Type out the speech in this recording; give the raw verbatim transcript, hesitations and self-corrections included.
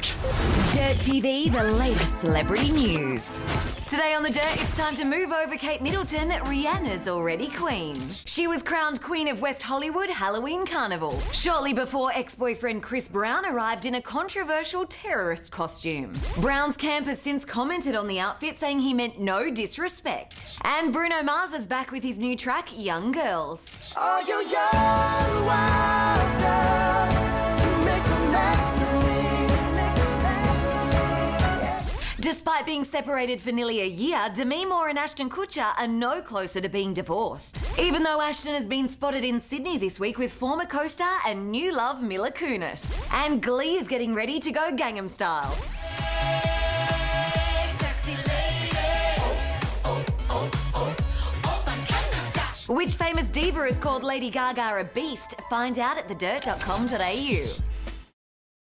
Dirt. Dirt T V, the latest celebrity news. Today on The Dirt, it's time to move over Kate Middleton. Rihanna's already queen. She was crowned Queen of West Hollywood Halloween Carnival shortly before ex-boyfriend Chris Brown arrived in a controversial terrorist costume. Brown's camp has since commented on the outfit, saying he meant no disrespect. And Bruno Mars is back with his new track, Young Girls. Are you young, wild girls? Despite being separated for nearly a year, Demi Moore and Ashton Kutcher are no closer to being divorced, even though Ashton has been spotted in Sydney this week with former co-star and new love Mila Kunis. And Glee is getting ready to go Gangnam Style. Which famous diva has called Lady Gaga a beast? Find out at the dirt dot com dot A U.